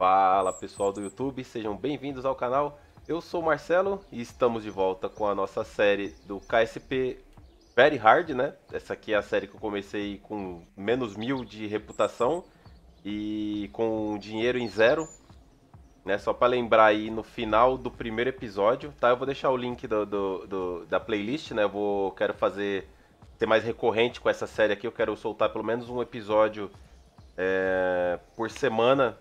Fala pessoal do YouTube, sejam bem-vindos ao canal. Eu sou o Marcelo e estamos de volta com a nossa série do KSP Very Hard, né? Essa aqui é a série que eu comecei com menos 1000 de reputação e com dinheiro em zero, né? Só para lembrar aí, no final do primeiro episódio, tá? Eu vou deixar o link da playlist, né? Quero fazer... ser mais recorrente com essa série aqui. Eu quero soltar pelo menos um episódio por semana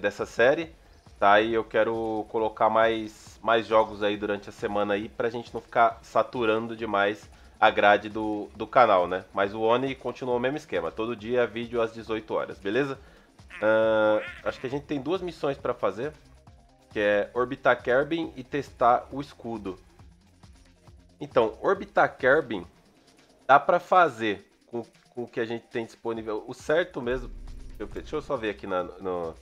dessa série, tá? E eu quero colocar mais jogos aí durante a semana aí, pra gente não ficar saturando demais a grade do canal, né? Mas o ONI continua o mesmo esquema, todo dia vídeo às 18 horas, beleza? Acho que a gente tem duas missões pra fazer, que é orbitar Kerbin e testar o escudo. Então, orbitar Kerbin dá pra fazer com o que a gente tem disponível. O certo mesmo... Deixa eu só ver aqui no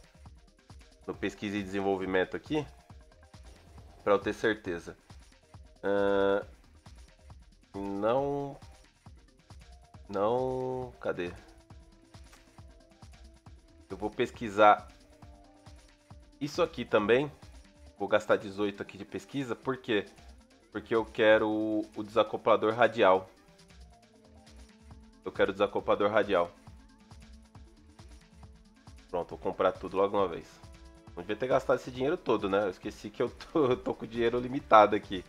pesquisa e desenvolvimento aqui, pra eu ter certeza. Cadê? Eu vou pesquisar isso aqui também. Vou gastar 18 aqui de pesquisa. Por quê? Porque eu quero o desacoplador radial. Eu quero o desacoplador radial. Pronto, vou comprar tudo logo uma vez. Não devia ter gastado esse dinheiro todo, né? Eu esqueci que eu tô com dinheiro limitado aqui.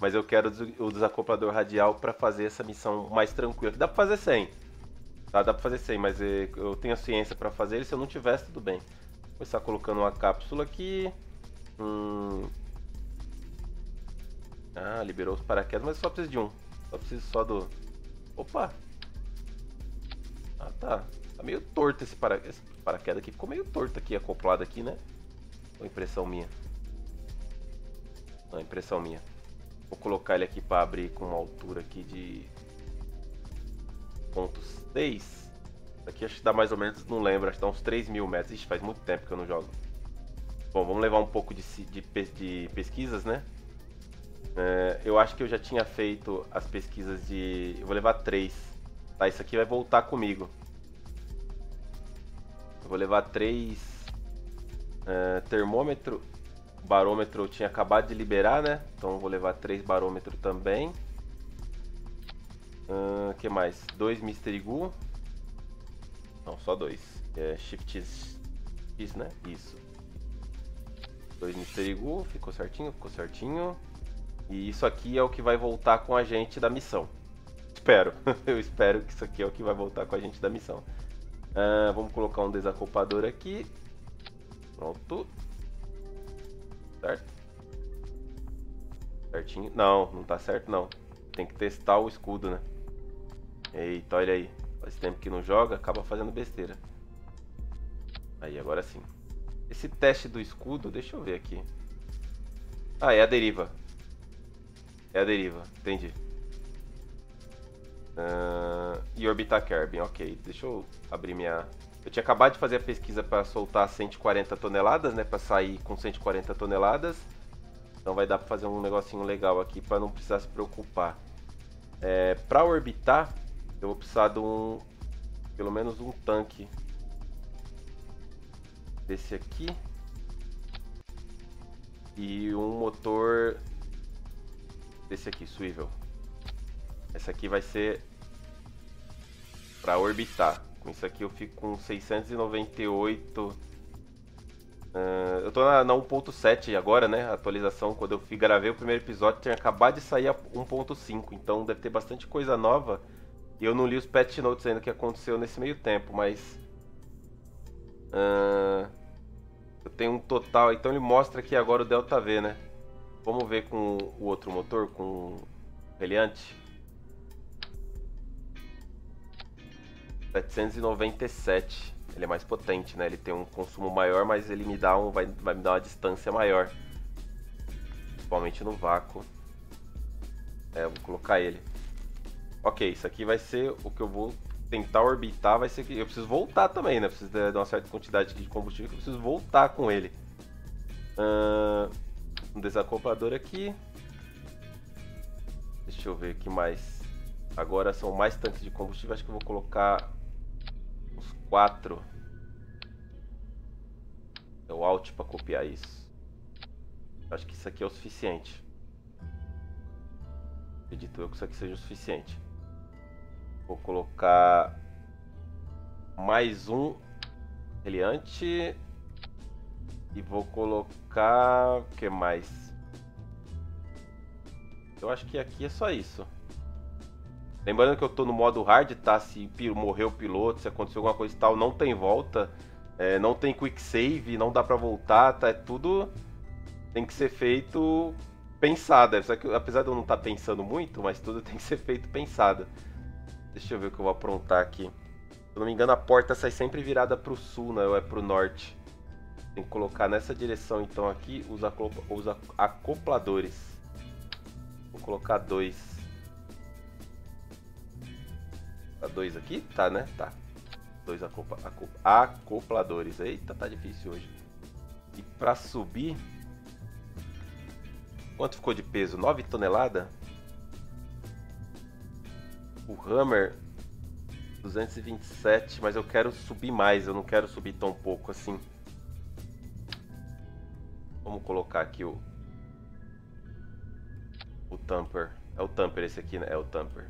Mas eu quero o desacoplador radial pra fazer essa missão mais tranquila. Dá pra fazer sem. Tá? Dá pra fazer sem, mas eu tenho a ciência pra fazer ele. Se eu não tivesse, tudo bem. Vou começar colocando uma cápsula aqui. Ah, liberou os paraquedas, mas eu só preciso de um. Só preciso só do... Opa! Ah, tá. Tá meio torto esse paraquedas aqui. Ficou meio torto aqui, acoplado aqui, né? Ou impressão minha? Não, impressão minha. Vou colocar ele aqui pra abrir com uma altura aqui de... 0.6. Aqui acho que dá mais ou menos, não lembro, acho que dá uns 3.000 metros. Ixi, faz muito tempo que eu não jogo. Bom, vamos levar um pouco de pesquisas, né? Eu acho que eu já tinha feito as pesquisas de... Eu vou levar 3. Tá, isso aqui vai voltar comigo. Eu vou levar 3. Termômetro. Barômetro eu tinha acabado de liberar, né? Então eu vou levar 3 barômetro também. O que mais? 2 Mystery Goo. Não, só 2. É Shift X, né? Isso. 2 Mystery Goo. Ficou certinho, ficou certinho. E isso aqui é o que vai voltar com a gente da missão. Espero, eu espero que isso aqui é o que vai voltar com a gente da missão. Vamos colocar um desacopador aqui. Pronto. Certo? Certinho. Não, não tá certo não. Tem que testar o escudo, né? Eita, olha aí. Faz tempo que não joga, acaba fazendo besteira. Aí, agora sim. Esse teste do escudo, deixa eu ver aqui. Ah, é a deriva. É a deriva, entendi. E orbitar Kerbin, ok. Deixa eu abrir minha... Eu tinha acabado de fazer a pesquisa para soltar 140 toneladas, né? Para sair com 140 toneladas. Então vai dar para fazer um negocinho legal aqui para não precisar se preocupar. Para orbitar, eu vou precisar de um... Pelo menos um tanque. Desse aqui. E um motor... Desse aqui, Swivel. Essa aqui vai ser... Pra orbitar. Com isso aqui eu fico com 698. Eu tô na 1.7 agora, né? A atualização, quando eu gravei o primeiro episódio, tinha acabado de sair a 1.5. Então deve ter bastante coisa nova. E eu não li os patch notes ainda que aconteceu nesse meio tempo, mas... eu tenho um total. Então ele mostra aqui agora o Delta V, né? Vamos ver com o outro motor, com o reliante. 797, ele é mais potente, né? Ele tem um consumo maior, mas ele me dá vai me dar uma distância maior. Principalmente no vácuo. Eu vou colocar ele. Ok, isso aqui vai ser o que eu vou tentar orbitar, vai ser que... Eu preciso voltar também, né? Eu preciso de uma certa quantidade de combustível que eu preciso voltar com ele. Um desacoplador aqui. Deixa eu ver o que mais. Agora são mais tanques de combustível, acho que eu vou colocar... 4. Deu Alt para copiar isso. Acho que isso aqui é o suficiente. Acredito eu que isso aqui seja o suficiente. Vou colocar mais um reliante. E vou colocar... o que mais? Eu acho que aqui é só isso. Lembrando que eu tô no modo hard, tá? Se morreu o piloto, se aconteceu alguma coisa e tal, não tem volta. É, não tem quick save, não dá pra voltar, tá? É tudo... tem que ser feito pensado. Apesar de eu não estar pensando muito, mas tudo tem que ser feito pensado. Deixa eu ver o que eu vou aprontar aqui. Se eu não me engano, a porta sai sempre virada pro sul, né? Ou é pro norte. Tem que colocar nessa direção, então, aqui, os acopladores. Vou colocar dois. Tá dois aqui? Tá, né? Tá. Dois acopladores. Eita, tá difícil hoje. E pra subir... quanto ficou de peso? 9 toneladas? O Hammer... 227, mas eu quero subir mais. Eu não quero subir tão pouco assim. Vamos colocar aqui o tamper. É o tamper esse aqui, né? É o tamper.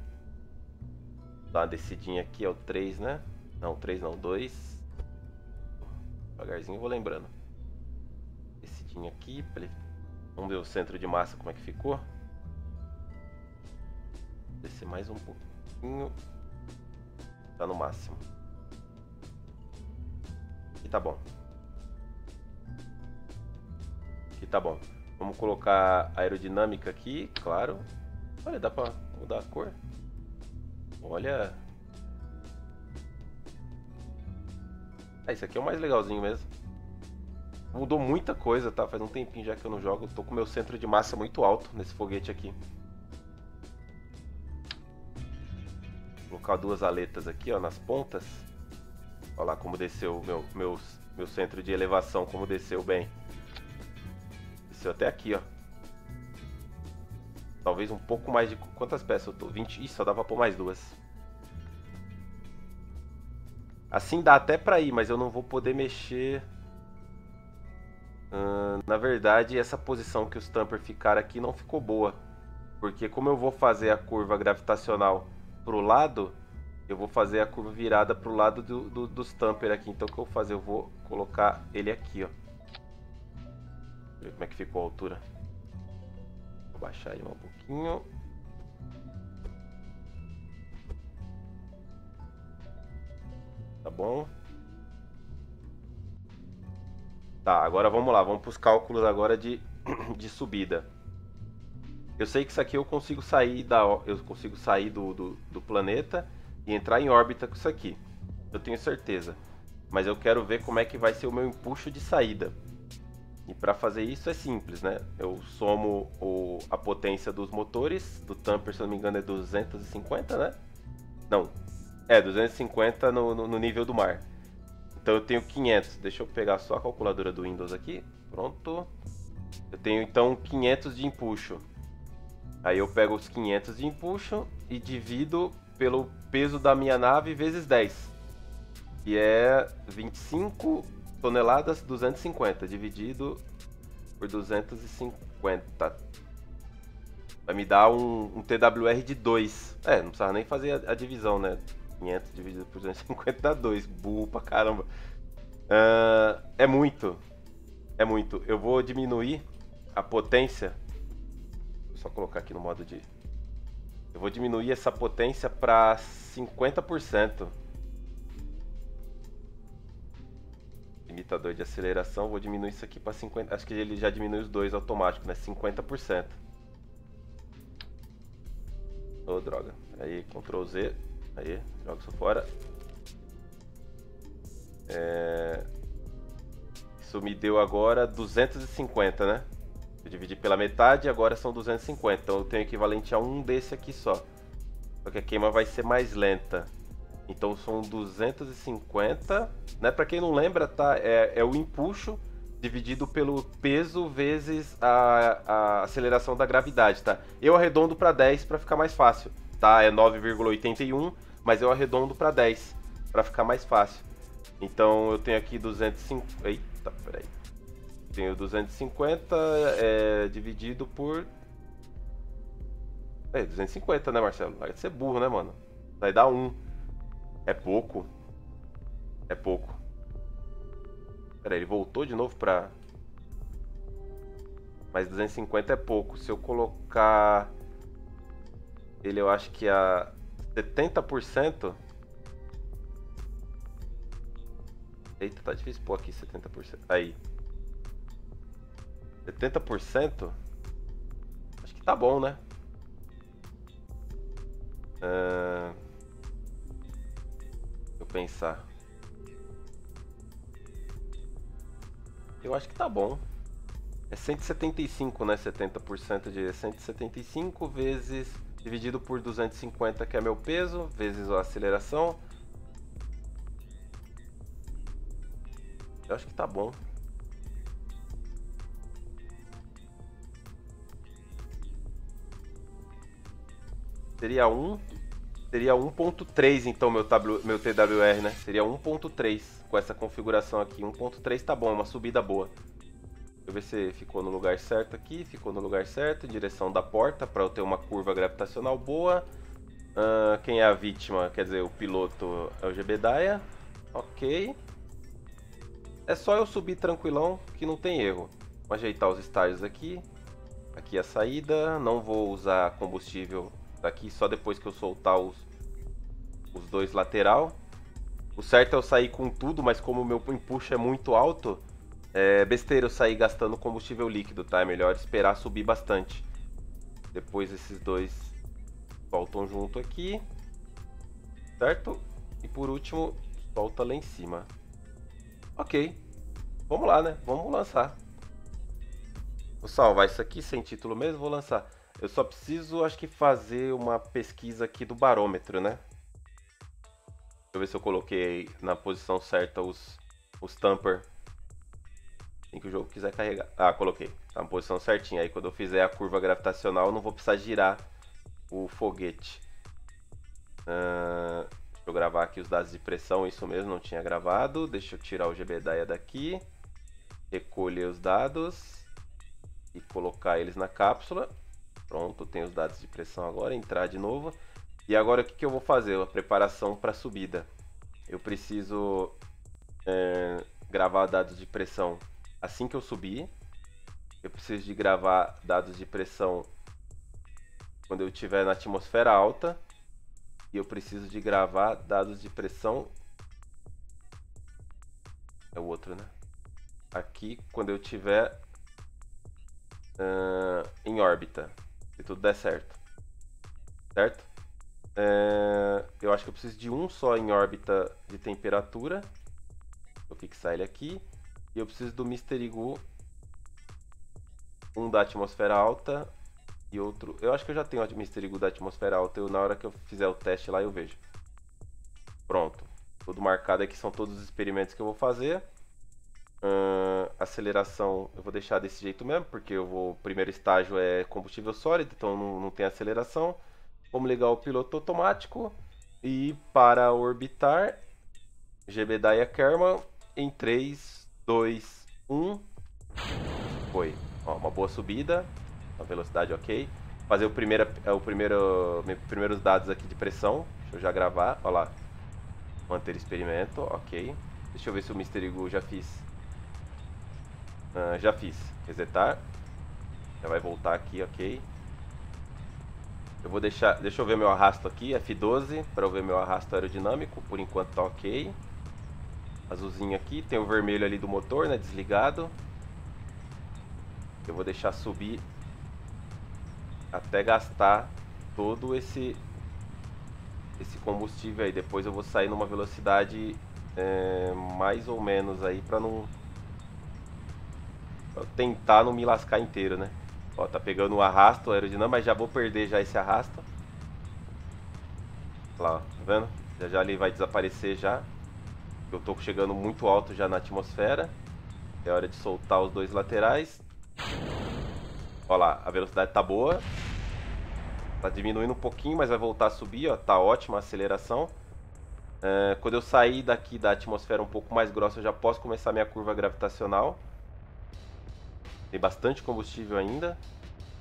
Dá uma descidinha aqui, é o 3, né? Não, 3 não, 2. Devagarzinho eu vou lembrando. Descidinha aqui. Vamos ver o centro de massa como é que ficou. Descer mais um pouquinho. Tá no máximo. E tá bom. Aqui tá bom. Vamos colocar a aerodinâmica aqui, claro. Olha, dá pra mudar a cor. Olha. Ah, esse aqui é o mais legalzinho mesmo. Mudou muita coisa, tá? Faz um tempinho já que eu não jogo. Tô com meu centro de massa muito alto nesse foguete aqui. Vou colocar duas aletas aqui, ó, nas pontas. Olha lá como desceu meu centro de elevação, como desceu bem. Até aqui, ó. Talvez um pouco mais de... quantas peças eu tô? 20. Ih, só dá pra pôr mais duas. Assim dá até pra ir, mas eu não vou poder mexer. Na verdade, essa posição que os tamper ficaram aqui não ficou boa. Porque como eu vou fazer a curva gravitacional pro lado, eu vou fazer a curva virada pro lado dos tamper aqui. Então o que eu vou fazer? Eu vou colocar ele aqui, ó. Ver como é que ficou a altura. Vou baixar ele um pouquinho. Tá bom. Tá, agora vamos lá. Vamos para os cálculos agora de subida. Eu sei que isso aqui eu consigo sair do planeta e entrar em órbita com isso aqui. Eu tenho certeza. Mas eu quero ver como é que vai ser o meu empuxo de saída. E para fazer isso é simples, né? Eu somo a potência dos motores, do tamper, se não me engano, é 250, né? Não, é 250 no nível do mar. Então eu tenho 500. Deixa eu pegar só a calculadora do Windows aqui. Pronto. Eu tenho então 500 de empuxo. Aí eu pego os 500 de empuxo e divido pelo peso da minha nave vezes 10. Que é 25... toneladas, 250, dividido por 250. Vai me dar um TWR de 2. É, não precisava nem fazer a divisão, né? 500 dividido por 250 dá 2. Burro pra caramba. É muito. É muito. Eu vou diminuir a potência. Vou só colocar aqui no modo de... eu vou diminuir essa potência pra 50%. Limitador de aceleração, vou diminuir isso aqui para 50%. Acho que ele já diminui os dois automático, né? 50%. Ô, droga. Aí, Ctrl Z. Aí, joga isso fora. Isso me deu agora 250, né? Eu dividi pela metade, agora são 250. Então eu tenho equivalente a um desse aqui só. Só que a queima vai ser mais lenta. Então são 250, né? Pra quem não lembra, tá? É o empuxo dividido pelo peso vezes a aceleração da gravidade, tá? Eu arredondo pra 10 pra ficar mais fácil, tá? É 9,81, mas eu arredondo pra 10 pra ficar mais fácil. Então eu tenho aqui 250... eita, peraí. tenho 250 dividido por... 250, né, Marcelo? Vai ser burro, né, mano? Vai dar 1. É pouco. É pouco. Pera aí, ele voltou de novo pra... Mas 250 é pouco. Se eu colocar... Ele, eu acho que a 70%... Eita, tá difícil pôr aqui 70%. Aí. 70%? Acho que tá bom, né? Deixa eu pensar. Eu acho que tá bom. É 175, né? 70% de 175 vezes... Dividido por 250, que é meu peso, vezes a aceleração. Eu acho que tá bom. Seria 1. Seria 1.3 então meu TWR, né? Seria 1.3 com essa configuração aqui. 1.3 tá bom, é uma subida boa. Deixa eu ver se ficou no lugar certo aqui. Ficou no lugar certo, em direção da porta, para eu ter uma curva gravitacional boa. Quem é a vítima? Quer dizer, o piloto é o Jebediah. Ok. É só eu subir tranquilão, que não tem erro. Vou ajeitar os estágios aqui. Aqui a saída. Não vou usar combustível daqui, só depois que eu soltar os dois lateral. O certo é eu sair com tudo, mas como o meu empuxo é muito alto... É besteira eu sair gastando combustível líquido, tá? É melhor esperar subir bastante. Depois esses dois soltam junto aqui, certo? E por último, solta lá em cima. Ok, vamos lá, né? Vamos lançar. Vou salvar isso aqui, sem título mesmo, vou lançar. Eu só preciso, acho que, fazer uma pesquisa aqui do barômetro, né? Deixa eu ver se eu coloquei na posição certa os tamper. Assim que o jogo quiser carregar. Ah, coloquei. Tá na posição certinha. Aí quando eu fizer a curva gravitacional, eu não vou precisar girar o foguete. Deixa eu gravar aqui os dados de pressão. Isso mesmo, não tinha gravado. Deixa eu tirar o Jebediah daqui. Recolher os dados. E colocar eles na cápsula. Pronto, tem os dados de pressão agora. Entrar de novo. E agora o que eu vou fazer? A preparação para subida. Eu preciso gravar dados de pressão. Assim que eu subir, eu preciso de gravar dados de pressão quando eu estiver na atmosfera alta. E eu preciso de gravar dados de pressão... É o outro, né? Aqui, quando eu estiver em órbita. Se tudo der certo. Certo? Eu acho que eu preciso de um só em órbita de temperatura. Vou fixar ele aqui. E eu preciso do Mystery Goo, um da atmosfera alta e outro... Eu acho que eu já tenho o Mystery Goo da atmosfera alta, na hora que eu fizer o teste lá eu vejo. Pronto, tudo marcado aqui, são todos os experimentos que eu vou fazer. Aceleração eu vou deixar desse jeito mesmo, porque eu vou... o primeiro estágio é combustível sólido, então não tem aceleração. Vamos ligar o piloto automático e para orbitar, Jebediah Kerbin em 3, 2, 1. Foi. Ó, uma boa subida. Uma velocidade ok. Fazer primeiros dados aqui de pressão. Deixa eu já gravar. Ó lá. Manter experimento. Ok. Deixa eu ver se o Mystery Goo já fiz. Já fiz. Resetar. Já vai voltar aqui, ok. Eu vou deixar... Deixa eu ver meu arrasto aqui. F12. Para eu ver meu arrasto aerodinâmico. Por enquanto tá ok. Azulzinho aqui, tem o vermelho ali do motor, né, desligado. Eu vou deixar subir até gastar todo esse combustível aí. Depois eu vou sair numa velocidade mais ou menos aí para não... Pra tentar não me lascar inteiro, né. Ó, tá pegando o arrasto aerodinâmico, mas já vou perder já esse arrasto. Lá, ó, tá vendo? Já já ele vai desaparecer já. Eu tô chegando muito alto já na atmosfera. É hora de soltar os dois laterais. Olha lá, a velocidade tá boa. Tá diminuindo um pouquinho, mas vai voltar a subir, ó. Tá ótima a aceleração. Quando eu sair daqui da atmosfera um pouco mais grossa, eu já posso começar minha curva gravitacional. Tem bastante combustível ainda.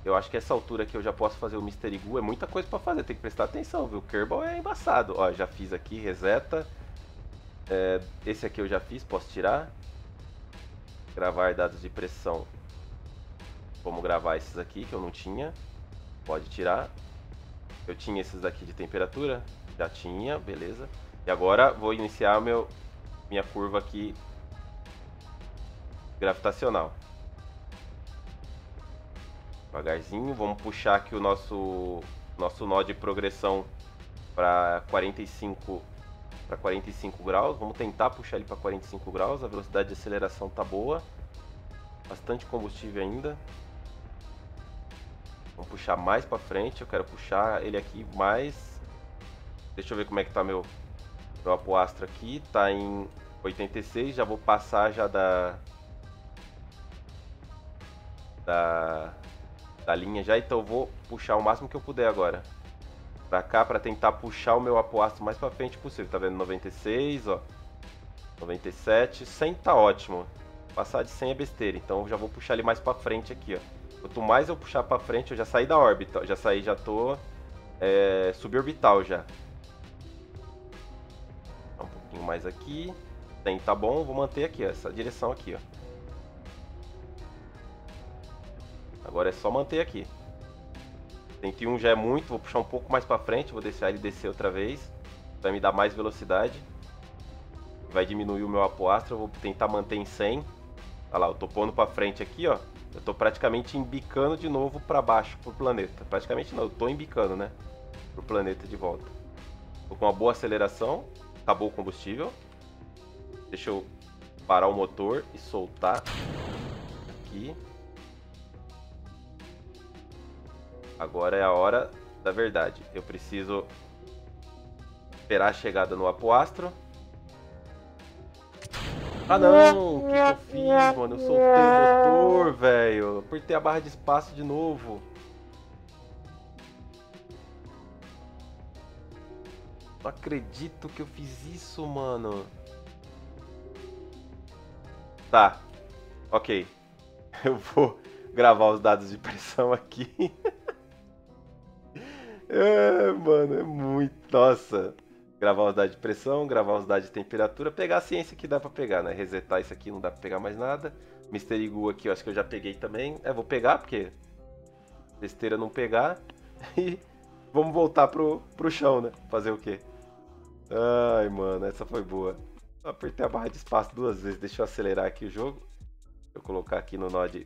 Eu acho que essa altura aqui eu já posso fazer o Mystery Goo. É muita coisa pra fazer, tem que prestar atenção, viu? O Kerbal é embaçado. Ó, já fiz aqui, reseta. É, esse aqui eu já fiz, posso tirar. Gravar dados de pressão. Vamos gravar esses aqui que eu não tinha. Pode tirar. Eu tinha esses daqui de temperatura. Já tinha, beleza. E agora vou iniciar minha curva aqui gravitacional. Devagarzinho, vamos puxar aqui o nosso nó de progressão para 45 graus. Vamos tentar puxar ele para 45 graus. A velocidade de aceleração tá boa. Bastante combustível ainda. Vamos puxar mais para frente. Eu quero puxar ele aqui mais. Deixa eu ver como é que tá meu apoastro aqui. Tá em 86. Já vou passar já da linha já, então eu vou puxar o máximo que eu puder agora pra cá, pra tentar puxar o meu apoastro mais pra frente possível. Tá vendo? 96, ó, 97, 100 tá ótimo. Passar de 100 é besteira, então eu já vou puxar ele mais pra frente aqui, ó. Quanto mais eu puxar pra frente, eu já saí da órbita, já saí, já tô suborbital já. Um pouquinho mais aqui, 100 tá bom, vou manter aqui, ó, essa direção aqui, ó. Agora é só manter aqui. 101 já é muito, vou puxar um pouco mais pra frente, vou deixar ele descer outra vez. Vai me dar mais velocidade. Vai diminuir o meu apoastro, eu vou tentar manter em 100. Olha lá, eu tô pondo pra frente aqui, ó. Eu tô praticamente embicando de novo pra baixo, pro planeta. Praticamente não, eu tô embicando, né? Pro planeta de volta. Tô com uma boa aceleração, acabou o combustível. Deixa eu parar o motor e soltar aqui. Agora é a hora da verdade. Eu preciso esperar a chegada no apoastro. Ah não! O que eu fiz, mano? Eu soltei o motor, velho. Apertei a barra de espaço de novo. Não acredito que eu fiz isso, mano. Tá. Ok. Eu vou gravar os dados de pressão aqui. É, mano, é muito... Nossa! Gravar a unidade de pressão, gravar a unidade de temperatura, pegar a ciência que dá pra pegar, né? Resetar isso aqui, não dá pra pegar mais nada. Mystery Goo aqui, eu acho que eu já peguei também. É, vou pegar, porque... besteira não pegar. E vamos voltar pro chão, né? Fazer o quê? Ai, mano, essa foi boa. Eu apertei a barra de espaço duas vezes, deixa eu acelerar aqui o jogo. Deixa eu colocar aqui no nó de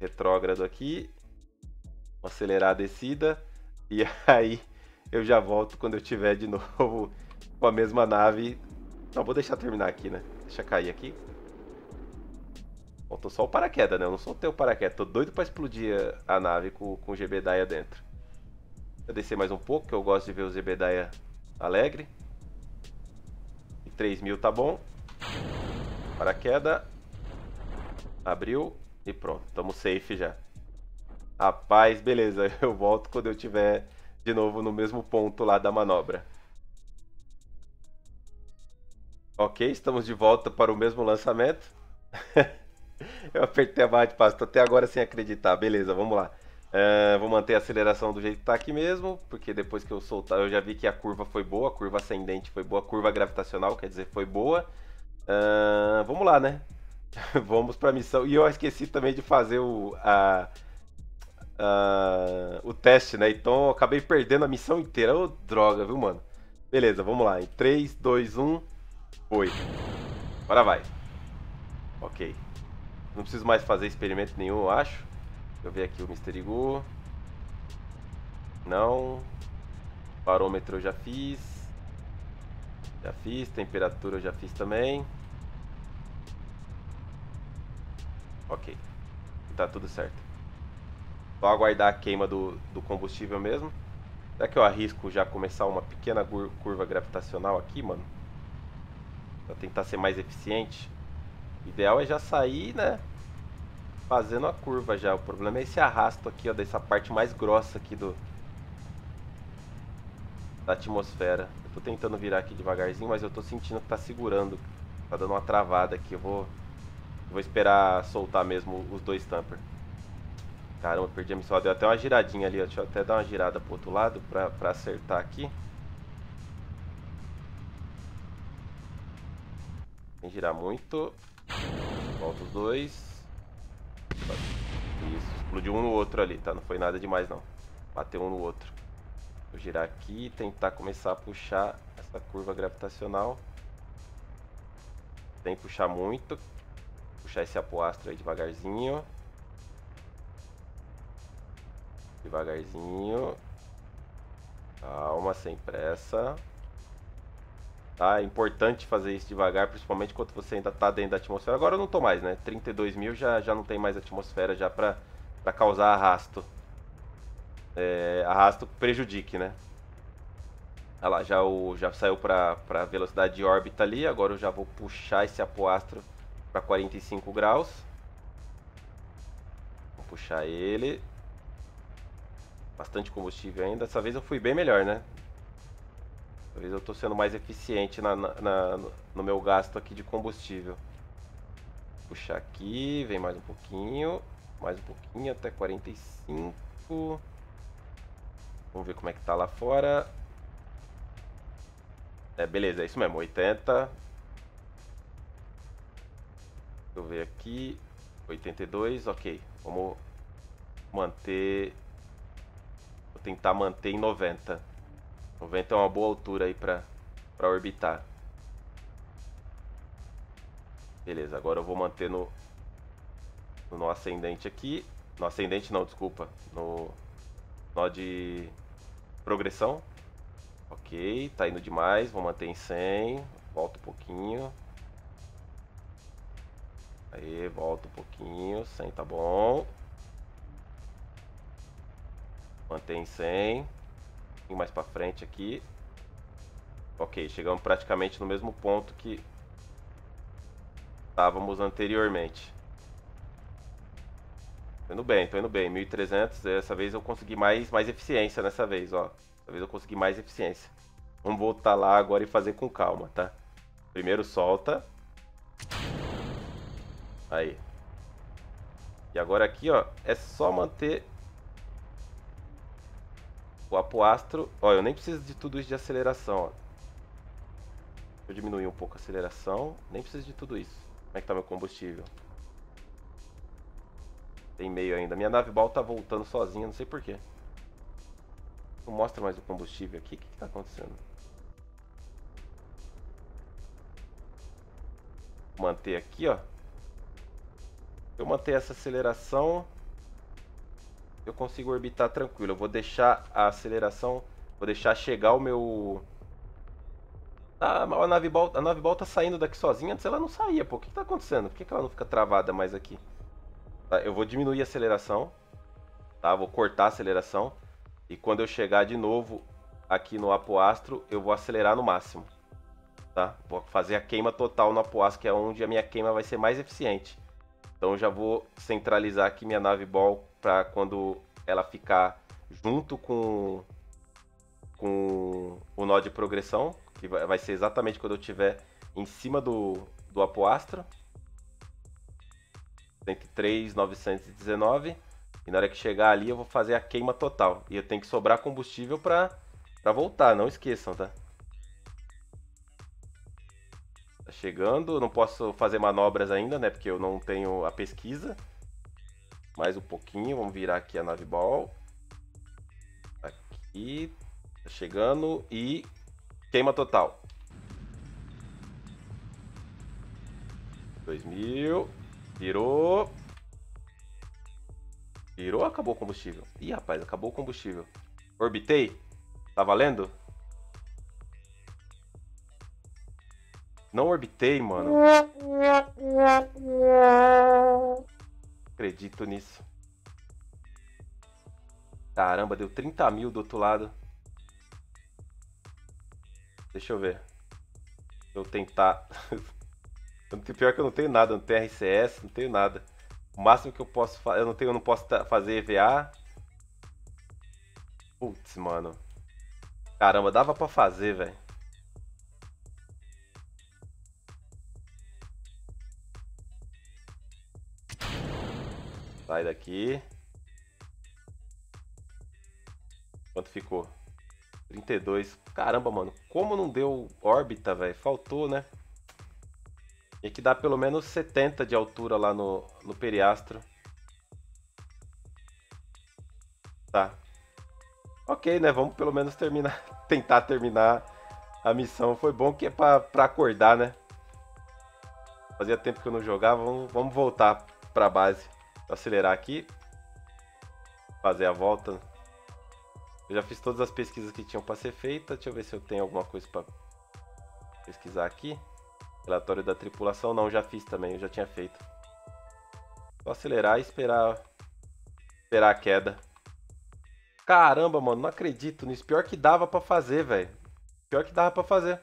retrógrado aqui. Vou acelerar a descida. E aí eu já volto quando eu tiver de novo com a mesma nave. Não, vou deixar terminar aqui, né? Deixa cair aqui. Faltou só o paraquedas, né? Eu não soltei o paraquedas. Tô doido pra explodir a nave com o Jebediah dentro. Eu descer mais um pouco, que eu gosto de ver o Jebediah alegre. E 3000 tá bom. Paraquedas. Abriu. E pronto, tamo safe já. Rapaz, beleza, eu volto quando eu tiver de novo no mesmo ponto lá da manobra. Ok, estamos de volta para o mesmo lançamento. Eu apertei a barra de passo, tô até agora sem acreditar. Beleza, vamos lá. Vou manter a aceleração do jeito que tá aqui mesmo, porque depois que eu soltar, eu já vi que a curva foi boa, a curva ascendente foi boa, a curva gravitacional, quer dizer, foi boa. Vamos lá, né? Vamos para a missão. E eu esqueci também de fazer o teste, né? Então eu acabei perdendo a missão inteira. Ô, droga, viu, mano? Beleza, vamos lá. Em 3, 2, 1, foi. Agora vai. Ok. Não preciso mais fazer experimento nenhum, eu acho. Deixa eu ver aqui o Mystery Goo. Não. Parômetro eu já fiz. Já fiz. Temperatura eu já fiz também. Ok. Tá tudo certo. Vou aguardar a queima do combustível mesmo. Será que eu arrisco já começar uma pequena curva gravitacional aqui, mano? Pra tentar ser mais eficiente. O ideal é já sair, né? Fazendo a curva já. O problema é esse arrasto aqui, ó. Dessa parte mais grossa aqui da atmosfera. Eu tô tentando virar aqui devagarzinho, mas eu tô sentindo que tá segurando. Tá dando uma travada aqui. Eu vou Vou esperar soltar mesmo os dois tamper. Caramba, perdi a missão. Deu até uma giradinha ali, ó. Deixa eu até dar uma girada pro outro lado pra acertar aqui. Sem girar muito. Volta os dois. Isso, explodiu um no outro ali, tá? Não foi nada demais, não. Bateu um no outro. Vou girar aqui e tentar começar a puxar essa curva gravitacional. Sem puxar muito. Puxar esse apoastro aí devagarzinho. Devagarzinho. Calma, sem pressa. Tá, é importante fazer isso devagar, principalmente quando você ainda tá dentro da atmosfera. Agora eu não tô mais, né? 32 mil já não tem mais atmosfera já pra causar arrasto. É, arrasto prejudique, né? Olha lá, já saiu pra velocidade de órbita ali. Agora eu já vou puxar esse apoastro pra 45 graus. Vou puxar ele. Bastante combustível ainda. Dessa vez eu fui bem melhor, né? Dessa vez eu tô sendo mais eficiente no meu gasto aqui de combustível. Puxar aqui, vem mais um pouquinho. Mais um pouquinho, até 45. Vamos ver como é que tá lá fora. É, beleza, é isso mesmo, 80. Deixa eu ver aqui. 82, ok. Vamos manter... Vou tentar manter em 90. 90 é uma boa altura aí pra orbitar. Beleza, agora eu vou manter no ascendente aqui. No ascendente não, desculpa. No nó de progressão. Ok, tá indo demais. Vou manter em 100. Volta um pouquinho. Aí, volta um pouquinho. 100 tá bom. Mantém 100. E mais pra frente aqui. Ok, chegamos praticamente no mesmo ponto que estávamos anteriormente. Tô indo bem, tô indo bem. 1300, dessa vez eu consegui mais eficiência nessa vez, ó. Dessa vez eu consegui mais eficiência. Vamos voltar lá agora e fazer com calma, tá? Primeiro solta. Aí. E agora aqui, ó, é só manter... O apoastro, ó, eu nem preciso de tudo isso de aceleração, ó. Deixa eu diminuir um pouco a aceleração, nem preciso de tudo isso. Como é que tá meu combustível? Tem meio ainda. Minha nave bal tá voltando sozinha, não sei porquê. Não mostra mais o combustível aqui, o que tá acontecendo? Vou manter aqui, ó. Eu manter essa aceleração... Eu consigo orbitar tranquilo. Eu vou deixar a aceleração. Vou deixar chegar o meu... Ah, a nave bal tá saindo daqui sozinha. Antes ela não saía, pô. O que tá acontecendo? Por que ela não fica travada mais aqui? Tá, eu vou diminuir a aceleração. Tá, vou cortar a aceleração. E quando eu chegar de novo aqui no apoastro, eu vou acelerar no máximo. Tá? Vou fazer a queima total no apoastro, que é onde a minha queima vai ser mais eficiente. Então eu já vou centralizar aqui minha nave bal para quando ela ficar junto com o nó de progressão, que vai ser exatamente quando eu estiver em cima do apoastro. 103.919. E na hora que chegar ali eu vou fazer a queima total. E eu tenho que sobrar combustível para voltar, não esqueçam, tá? Tá chegando, não posso fazer manobras ainda, né? Porque eu não tenho a pesquisa. Mais um pouquinho, vamos virar aqui a nave bal. Aqui, tá chegando e queima total. 2000, virou. Virou, acabou o combustível. Ih, rapaz, acabou o combustível. Orbitei? Tá valendo? Não orbitei, mano. Acredito nisso. Caramba, deu 30 mil do outro lado. Deixa eu ver. Eu tentar. Pior que eu não tenho nada, não tenho RCS, não tenho nada. O máximo que eu posso fazer, eu não posso fazer EVA. Putz, mano. Caramba, dava pra fazer, velho. Sai daqui. Quanto ficou? 32. Caramba, mano. Como não deu órbita, velho? Faltou, né? Tinha que dar pelo menos 70 de altura lá no periastro. Tá. Ok, né? Vamos pelo menos terminar. Tentar terminar a missão. Foi bom que é pra acordar, né? Fazia tempo que eu não jogava. Vamos voltar pra base. Acelerar aqui. Fazer a volta. Eu já fiz todas as pesquisas que tinham para ser feitas. Deixa eu ver se eu tenho alguma coisa para pesquisar aqui. Relatório da tripulação. Não, já fiz também. Eu já tinha feito. Só acelerar e esperar a queda. Caramba, mano. Não acredito nisso. Pior que dava para fazer, velho. Pior que dava para fazer.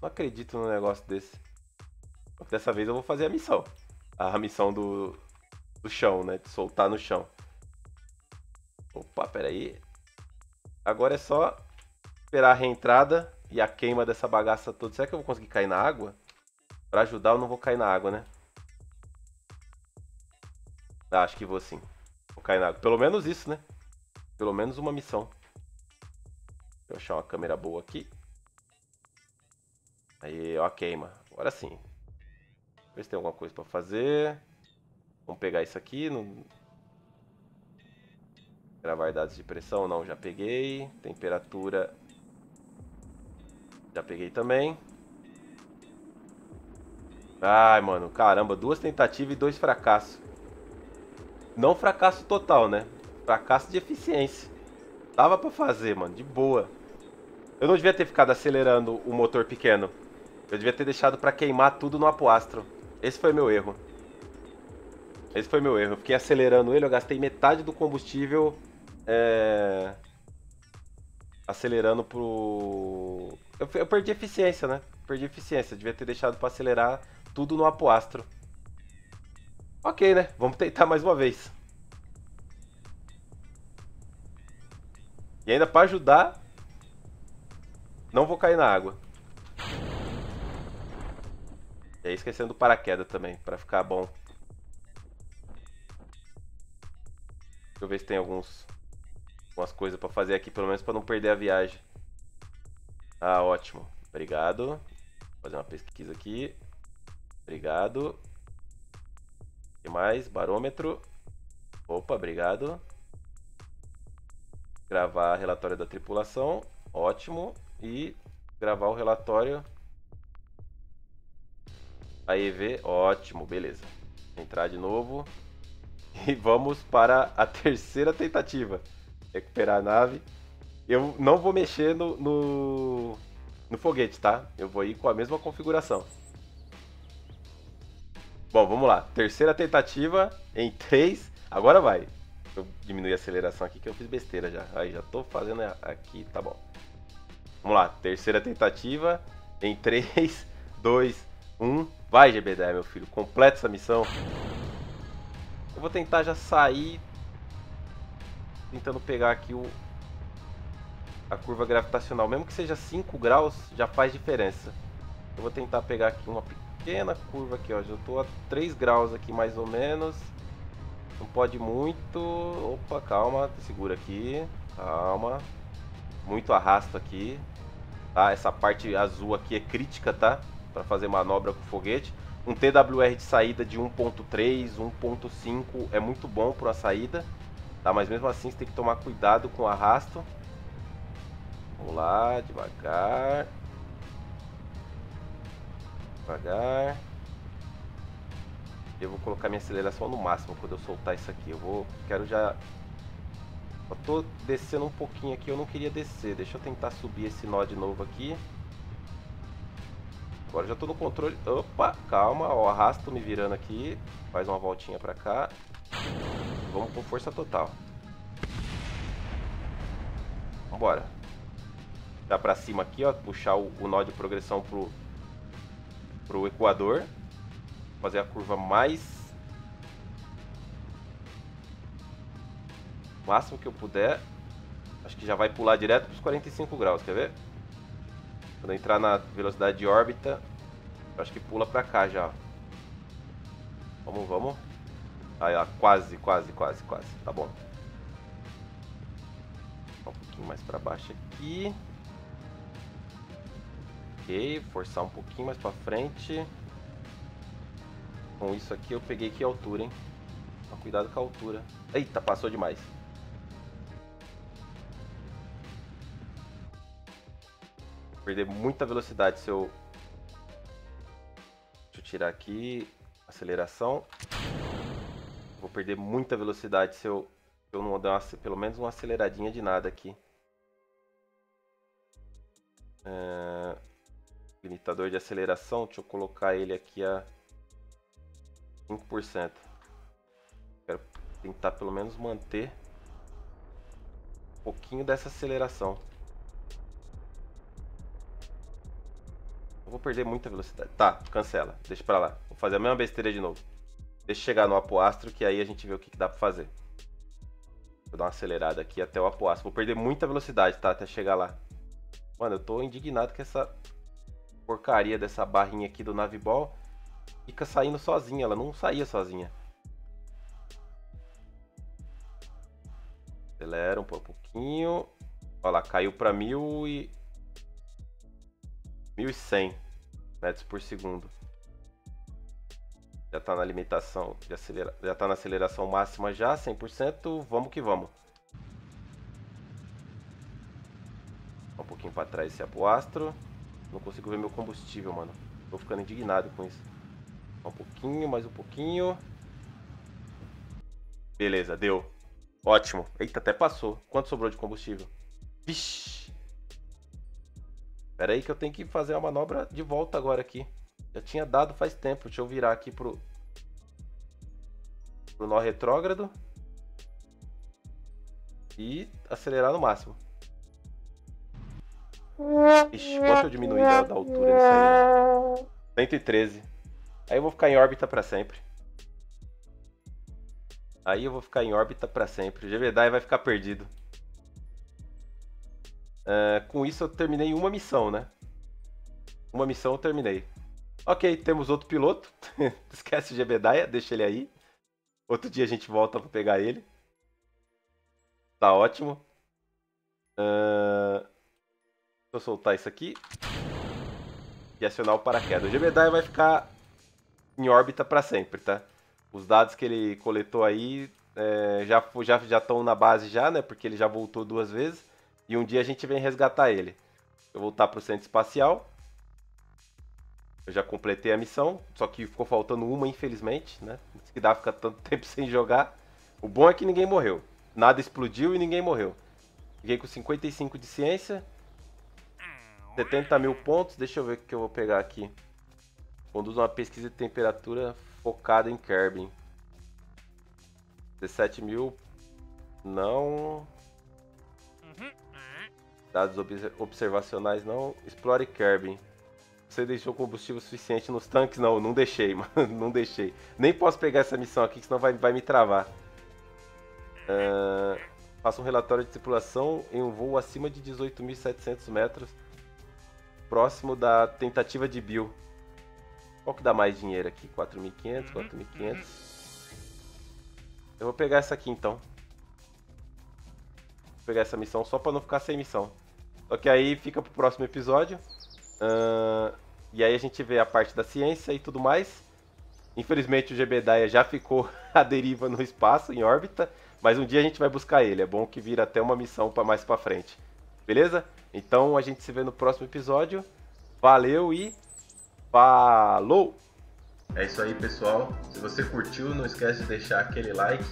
Não acredito num negócio desse. Dessa vez eu vou fazer a missão. A missão do chão, né? De soltar no chão. Opa, peraí. Agora é só esperar a reentrada e a queima dessa bagaça toda. Será que eu vou conseguir cair na água? Pra ajudar eu não vou cair na água, né? Ah, acho que vou sim. Vou cair na água. Pelo menos isso, né? Pelo menos uma missão. Deixa eu achar uma câmera boa aqui. Aí, ó a queima. Agora sim. Ver se tem alguma coisa pra fazer. Vamos pegar isso aqui. Não... Gravar dados de pressão, não, já peguei. Temperatura, já peguei também. Ai, mano, caramba, 2 tentativas e 2 fracassos. Não fracasso total, né? Fracasso de eficiência. Dava pra fazer, mano, de boa. Eu não devia ter ficado acelerando o motor pequeno. Eu devia ter deixado pra queimar tudo no apoastro. Esse foi meu erro. Esse foi meu erro. Eu fiquei acelerando ele, eu gastei metade do combustível... acelerando pro... Eu perdi eficiência, né? Perdi eficiência. Devia ter deixado pra acelerar tudo no apoastro. Ok, né? Vamos tentar mais uma vez. E ainda pra ajudar... Não vou cair na água. E aí esquecendo o paraquedas também, pra ficar bom. Deixa eu ver se tem algumas coisas pra fazer aqui, pelo menos pra não perder a viagem. Ah, ótimo. Obrigado. Vou fazer uma pesquisa aqui. Obrigado. O que mais? Barômetro. Opa, obrigado. Gravar relatório da tripulação. Ótimo. E gravar o relatório. A EV. Ótimo, beleza. Entrar de novo. E vamos para a terceira tentativa. Recuperar a nave. Eu não vou mexer no foguete, tá? Eu vou ir com a mesma configuração. Bom, vamos lá. Terceira tentativa em 3. Agora vai. Eu diminui a aceleração aqui que eu fiz besteira já. Aí já tô fazendo aqui, tá bom. Vamos lá. Terceira tentativa em 3, 2, 1. Vai, Jebediah, meu filho. Completa essa missão. Eu vou tentar já sair, tentando pegar aqui a curva gravitacional. Mesmo que seja 5 graus, já faz diferença. Eu vou tentar pegar aqui uma pequena curva aqui, ó. Já estou a 3 graus aqui, mais ou menos. Não pode muito. Opa, calma. Segura aqui. Calma. Muito arrasto aqui. Tá? Essa parte azul aqui é crítica, tá? Para fazer manobra com o foguete. Um TWR de saída de 1.3, 1.5 é muito bom para a saída, tá? Mas mesmo assim você tem que tomar cuidado com o arrasto. Vamos lá, devagar. Devagar. Eu vou colocar minha aceleração no máximo quando eu soltar isso aqui. Quero já... Eu tô descendo um pouquinho aqui, eu não queria descer. Deixa eu tentar subir esse nó de novo aqui. Agora já tô no controle. Opa, calma, ó, arrasto me virando aqui. Faz uma voltinha pra cá. Vamos com força total. Vambora. Dá pra cima aqui, ó. Puxar o nó de progressão pro equador. Fazer a curva mais... O máximo que eu puder. Acho que já vai pular direto pros 45 graus, quer ver? Quando eu entrar na velocidade de órbita, eu acho que pula pra cá já. Vamos, vamos. Aí, ó, quase, tá bom. Um pouquinho mais pra baixo aqui. Ok, forçar um pouquinho mais pra frente. Com isso aqui eu peguei que altura, hein? Mas cuidado com a altura. Eita, passou demais. Perder muita velocidade se eu... Deixa eu tirar aqui. Aceleração. Vou perder muita velocidade se eu não dar uma, pelo menos uma aceleradinha de nada aqui. Limitador de aceleração, deixa eu colocar ele aqui a 5%. Quero tentar pelo menos manter um pouquinho dessa aceleração. Eu vou perder muita velocidade. Tá, cancela. Deixa pra lá. Vou fazer a mesma besteira de novo. Deixa eu chegar no apoastro, que aí a gente vê o que dá pra fazer. Vou dar uma acelerada aqui até o apoastro. Vou perder muita velocidade, tá? Até chegar lá. Mano, eu tô indignado com essa porcaria dessa barrinha aqui do Naviball. Fica saindo sozinha. Ela não saía sozinha. Acelera um pouquinho. Olha lá, caiu pra 1100 metros por segundo. Já tá na limitação de aceleração. Já tá na aceleração máxima já, 100%. Vamos que vamos. Um pouquinho pra trás esse apoastro. Não consigo ver meu combustível, mano. Tô ficando indignado com isso. Um pouquinho, mais um pouquinho. Beleza, deu. Ótimo. Eita, até passou. Quanto sobrou de combustível? Vixi. Pera aí que eu tenho que fazer a manobra de volta agora aqui. Já tinha dado faz tempo. Deixa eu virar aqui pro nó retrógrado. E acelerar no máximo. Ixi, quanto eu diminuí da altura nisso aí? 113. Aí eu vou ficar em órbita pra sempre. O Jebediah vai ficar perdido. Com isso eu terminei uma missão, né? Uma missão eu terminei. Ok, temos outro piloto. Esquece o Jebediah, deixa ele aí. Outro dia a gente volta pra pegar ele. Tá ótimo. Deixa eu soltar isso aqui. E acionar o paraquedas. O Jebediah vai ficar em órbita pra sempre, tá? Os dados que ele coletou aí já estão na base já, né? Porque ele já voltou 2 vezes. E um dia a gente vem resgatar ele. Eu vou voltar para o centro espacial. Eu já completei a missão. Só que ficou faltando uma, infelizmente, né? Isso que dá ficar tanto tempo sem jogar. O bom é que ninguém morreu. Nada explodiu e ninguém morreu. Fiquei com 55 de ciência. 70 mil pontos. Deixa eu ver o que eu vou pegar aqui. Conduz uma pesquisa de temperatura focada em Kerbin. 17 mil. Não... Dados observacionais não. Explore Kerbin. Você deixou combustível suficiente nos tanques? Não, não deixei, mano. Não deixei. Nem posso pegar essa missão aqui, que senão vai me travar. Faça um relatório de tripulação em um voo acima de 18.700 metros. Próximo da tentativa de Bill. Qual que dá mais dinheiro aqui? 4.500, 4.500. Eu vou pegar essa aqui, então. Vou pegar essa missão só pra não ficar sem missão. Só que aí fica pro próximo episódio. E aí a gente vê a parte da ciência e tudo mais. Infelizmente o Jebediah já ficou à deriva no espaço, em órbita. Mas um dia a gente vai buscar ele. É bom que vira até uma missão pra mais pra frente. Beleza? Então a gente se vê no próximo episódio. Valeu e... Falou! É isso aí, pessoal. Se você curtiu, não esquece de deixar aquele like.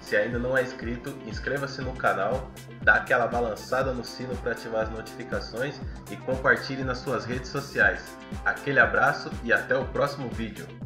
Se ainda não é inscrito, inscreva-se no canal, dá aquela balançada no sino para ativar as notificações e compartilhe nas suas redes sociais. Aquele abraço e até o próximo vídeo!